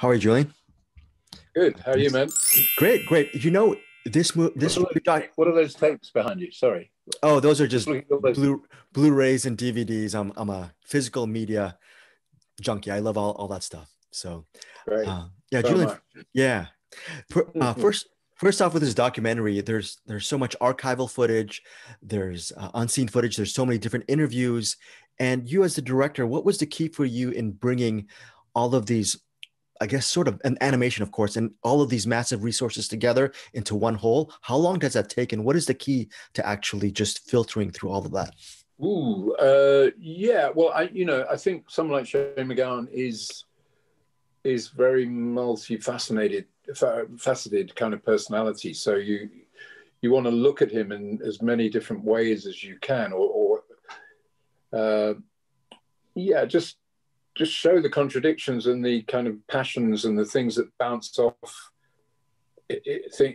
How are you, Julien? Good. How are you, man? Great, great. You know, what are those tapes behind you? Sorry. Oh, those are just Blu-rays and DVDs. I'm a physical media junkie. I love all that stuff. So, great. Yeah, so Julien. Yeah. First off, with this documentary, there's so much archival footage, there's unseen footage, there's so many different interviews, and you as the director, what was the key for you in bringing all of these, I guess, sort of an animation, of course, and all of these massive resources together into one whole? How long does that take, and what is the key to actually just filtering through all of that? Ooh, yeah, well, I think someone like Shane MacGowan is very multifaceted kind of personality, so you want to look at him in as many different ways as you can, or yeah, just show the contradictions and the kind of passions and the things that bounce off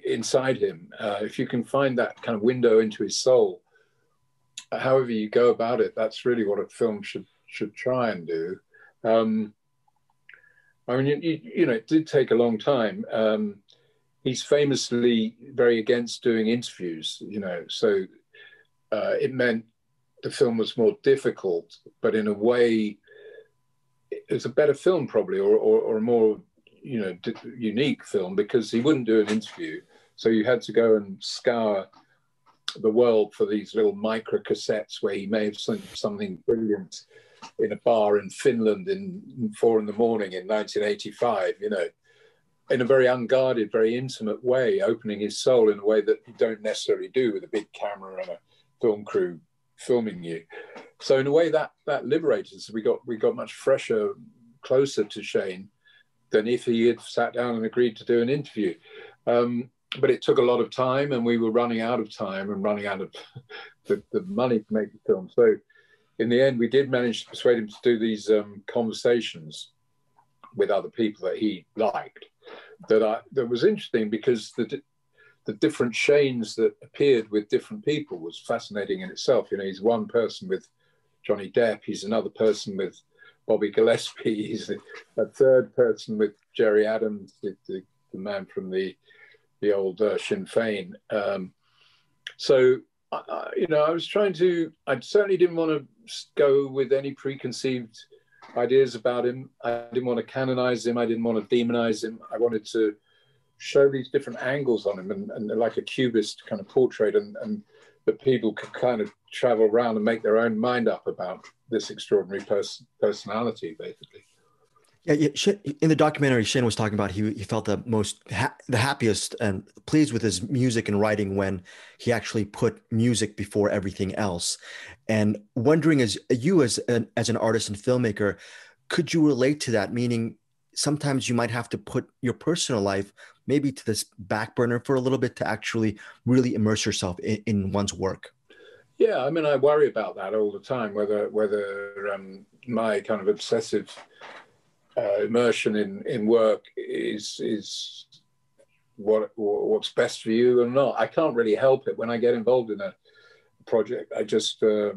inside him. If you can find that kind of window into his soul, however you go about it, that's really what a film should try and do. I mean, you know, it did take a long time. He's famously very against doing interviews, you know, so it meant the film was more difficult, but in a way, it was a better film probably, or a more, you know, unique film, because he wouldn't do an interview. So you had to go and scour the world for these little micro cassettes where he may have sent something brilliant in a bar in Finland in 4 in the morning in 1985, you know, in a very unguarded, very intimate way, opening his soul in a way that you don't necessarily do with a big camera and a film crew filming you. So in a way that liberated us. We got much fresher, closer to Shane than if he had sat down and agreed to do an interview. But it took a lot of time, and we were running out of time and running out of the money to make the film. So in the end, we did manage to persuade him to do these conversations with other people that he liked. That was interesting, because the different Shanes that appeared with different people was fascinating in itself. You know, he's one person with Johnny Depp, he's another person with Bobby Gillespie, he's a third person with Gerry Adams, the man from the old Sinn Féin. So, you know, I certainly didn't want to go with any preconceived ideas about him. I didn't want to canonize him. I didn't want to demonize him. I wanted to show these different angles on him, and like a cubist kind of portrait, and that people could kind of travel around and make their own mind up about this extraordinary personality, basically. Yeah, in the documentary, Shane was talking about he felt the happiest and pleased with his music and writing when he actually put music before everything else. And wondering, as you as an artist and filmmaker, could you relate to that? Meaning, sometimes you might have to put your personal life maybe to this back burner for a little bit to actually really immerse yourself in one's work. Yeah, I mean, I worry about that all the time. Whether my kind of obsessive immersion in work is what's best for you or not. I can't really help it. When I get involved in a project, I just you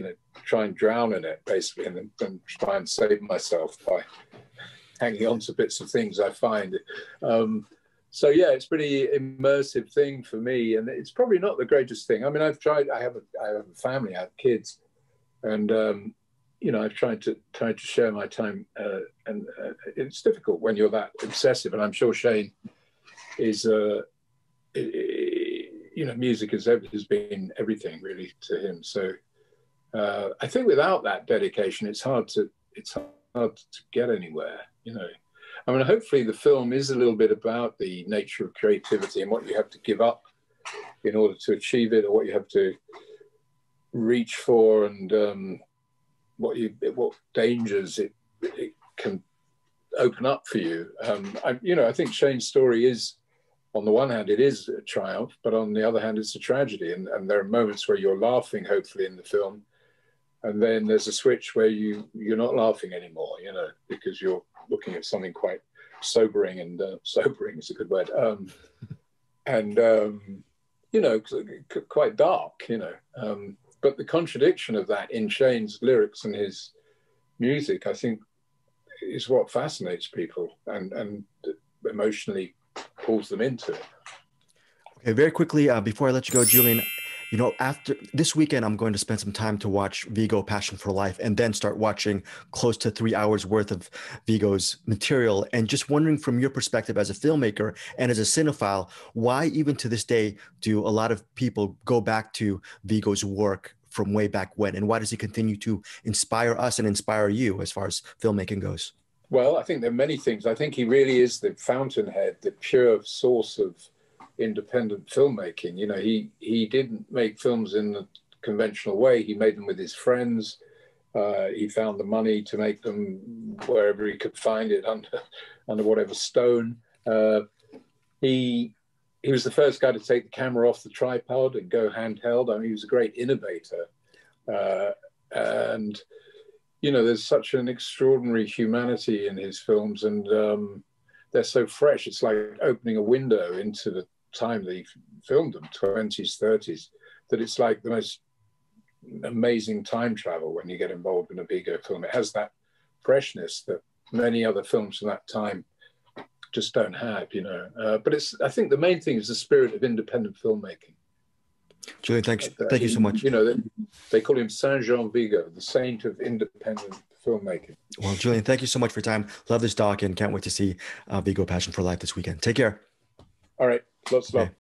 know, try and drown in it basically, and try and save myself by hanging on to bits of things I find. So yeah, it's a pretty immersive thing for me, and it's probably not the greatest thing. I mean, I have a family, I have kids, and you know, I've tried to share my time, and it's difficult when you're that obsessive. And I'm sure Shane is, you know, music has been everything really to him. So I think without that dedication, it's hard to get anywhere. You know, I mean, hopefully the film is a little bit about the nature of creativity and what you have to give up in order to achieve it, or what you have to reach for, and what dangers it can open up for you. You know, I think Shane's story is, on the one hand, it is a triumph, but on the other hand, it's a tragedy. And there are moments where you're laughing, hopefully, in the film, and then there's a switch where you're not laughing anymore, you know, because you're looking at something quite sobering, and sobering is a good word, and you know, quite dark, you know. But the contradiction of that in Shane's lyrics and his music, I think, is what fascinates people and emotionally pulls them into it. Okay, very quickly, before I let you go, Julien, you know, after this weekend, I'm going to spend some time to watch Vigo: Passion for Life and then start watching close to 3 hours worth of Vigo's material. And just wondering from your perspective as a filmmaker and as a cinephile, why even to this day do a lot of people go back to Vigo's work from way back when? And why does he continue to inspire us and inspire you as far as filmmaking goes? Well, I think there are many things. I think he really is the fountainhead, the pure source of independent filmmaking. You know, he didn't make films in the conventional way. He made them with his friends. He found the money to make them wherever he could find it, under whatever stone. He was the first guy to take the camera off the tripod and go handheld. I mean, he was a great innovator. And, you know, there's such an extraordinary humanity in his films, and they're so fresh. It's like opening a window into the time that he filmed them, 20s, 30s, that it's like the most amazing time travel when you get involved in a Vigo film. It has that freshness that many other films from that time just don't have, you know. But I think the main thing is the spirit of independent filmmaking. Julien, thank you so much. You know, they call him Saint Jean Vigo, the saint of independent filmmaking. Well, Julien, thank you so much for your time. Love this doc and can't wait to see Vigo: Passion for Life this weekend. Take care. All right. Lots of love.